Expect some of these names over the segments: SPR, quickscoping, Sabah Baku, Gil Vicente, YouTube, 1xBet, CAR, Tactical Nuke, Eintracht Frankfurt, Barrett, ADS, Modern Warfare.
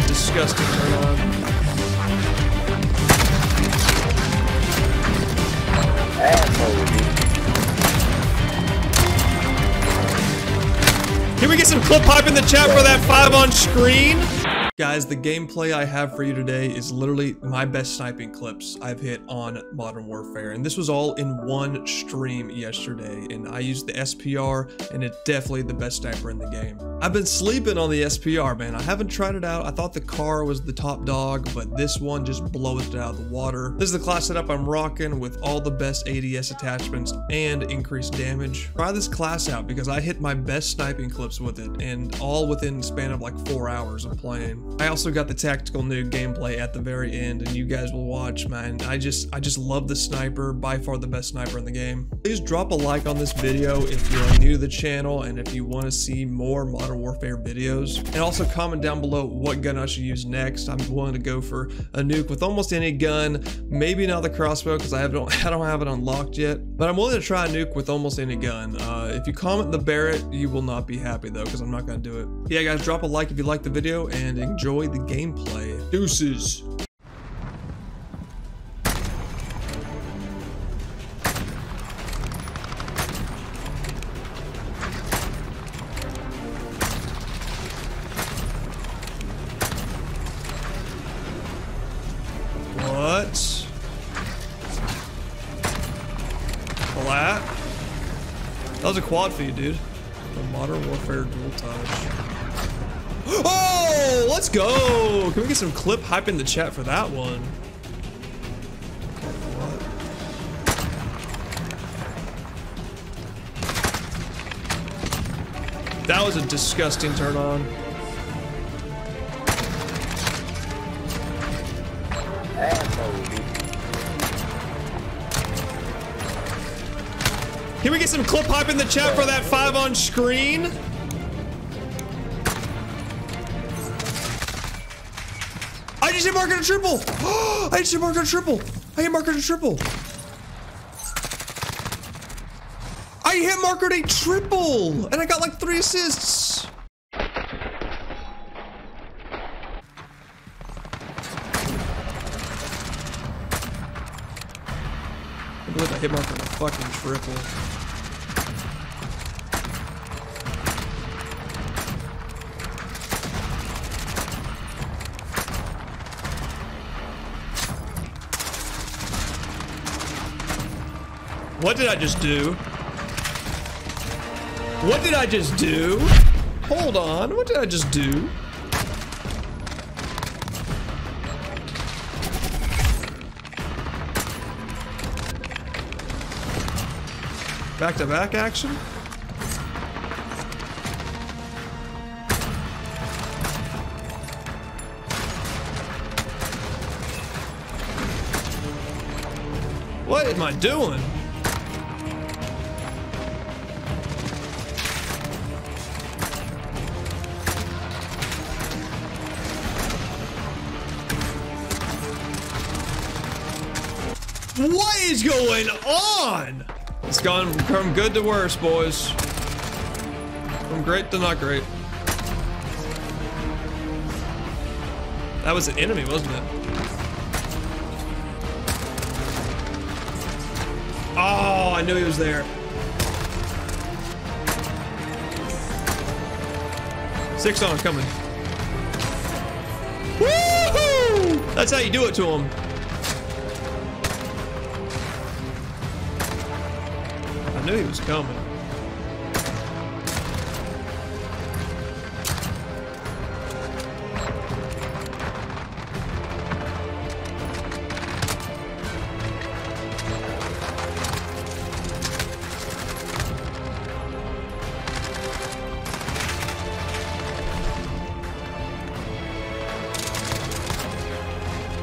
a disgusting turn on. Can we get some clip hype in the chat for that 5 on screen? Guys, the gameplay I have for you today is literally my best sniping clips I've hit on Modern Warfare. And this was all in one stream yesterday, and I used the SPR, and it's definitely the best sniper in the game. I've been sleeping on the SPR, man. I haven't tried it out. I thought the CAR was the top dog, but this one just blows it out of the water. This is the class setup I'm rocking with all the best ADS attachments and increased damage. Try this class out because I hit my best sniping clips with it, and all within the span of like 4 hours of playing. I also got the Tactical Nuke gameplay at the very end, and you guys will watch, man. I just love the sniper, by far the best sniper in the game. Please drop a like on this video if you're new to the channel and if you want to see more Modern Warfare videos. And also comment down below what gun I should use next. I'm willing to go for a nuke with almost any gun, maybe not the crossbow because I don't have it unlocked yet. But I'm willing to try a nuke with almost any gun. If you comment the Barrett, you will not be happy though because I'm not gonna do it. Yeah, guys, drop a like if you like the video and enjoy the gameplay. Deuces. What? Flat? That was a quad feed, dude. The Modern Warfare dual touch. Oh, let's go. Can we get some clip hype in the chat for that one? What? That was a disgusting turn on. Can we get some clip hype in the chat for that 5 on screen? I just hit marker to triple! Oh, I just hit marker to triple! I hit marker to triple! I hit marker to triple! And I got like 3 assists! I believe I hit marker to fucking triple. What did I just do? What did I just do? Hold on, what did I just do? Back to back action? What am I doing? What is going on? It's gone from good to worse, boys. From great to not great. That was an enemy, wasn't it? Oh, I knew he was there. 6 on coming. Woohoo! That's how you do it to him. I knew he was coming.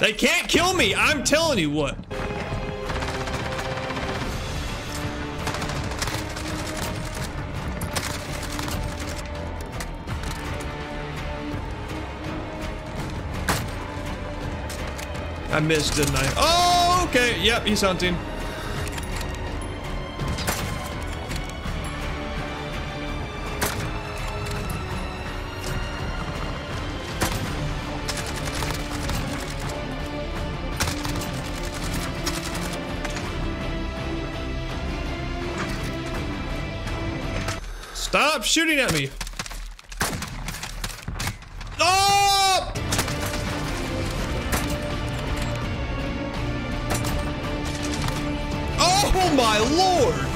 They can't kill me, I'm telling you what. I missed, didn't I? Oh, okay. Yep, he's hunting. Stop shooting at me. Oh! Oh my lord.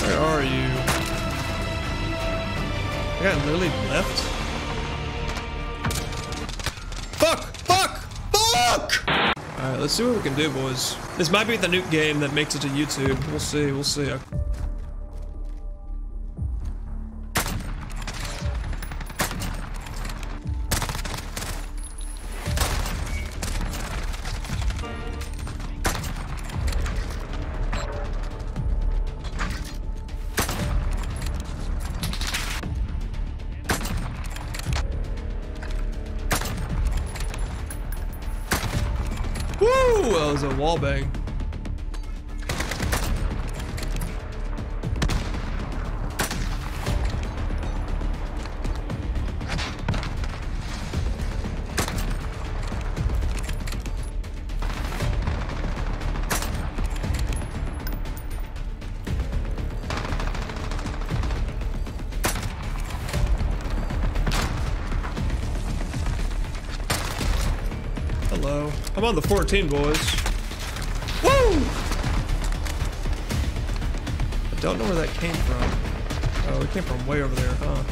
Where are you? I got literally left. Fuck! Fuck! Fuck! Alright, let's see what we can do, boys. This might be the nuke game that makes it to YouTube. We'll see, we'll see. Woo! That was a wall bang. Hello. I'm on the 14, boys. Woo! I don't know where that came from. Oh, it came from way over there, huh?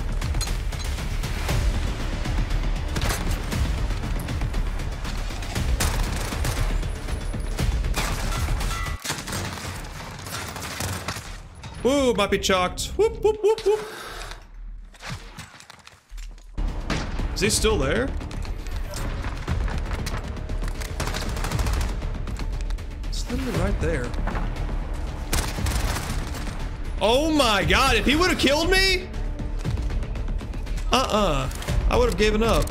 Woo, might be chalked. Whoop, whoop, whoop, whoop. Is he still there? Right there. Oh my god, if he would have killed me, I would have given up.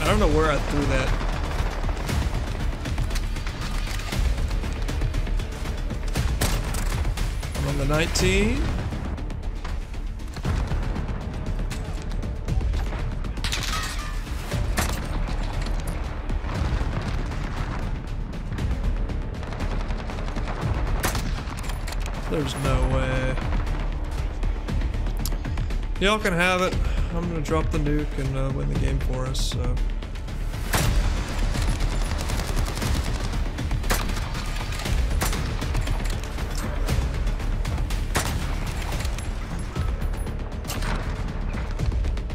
I don't know where I threw that. I'm on the 19. There's no way. Y'all can have it. I'm gonna drop the nuke and win the game for us, so.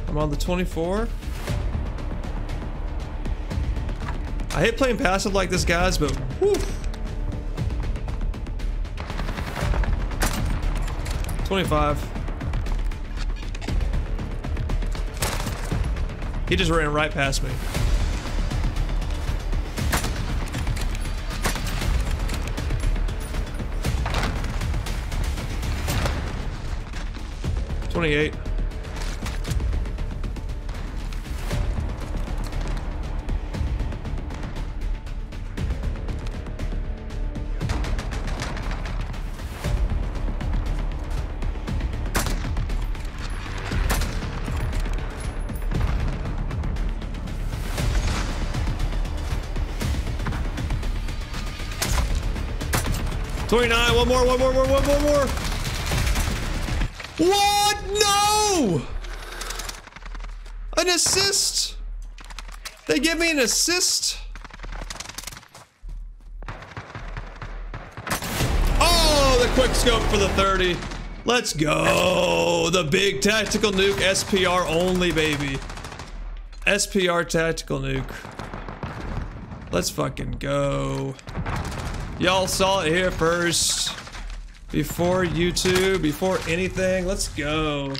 I'm on the 24. I hate playing passive like this, guys, but whew. 25. He just ran right past me. It's 28. $29, one more. What? No! An assist? They give me an assist? Oh, the quick scope for the 30. Let's go. The big tactical nuke, SPR only, baby. SPR tactical nuke. Let's fucking go. Y'all saw it here first. Before YouTube, before anything, let's go.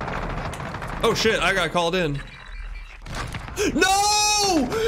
Oh shit, I got called in. No!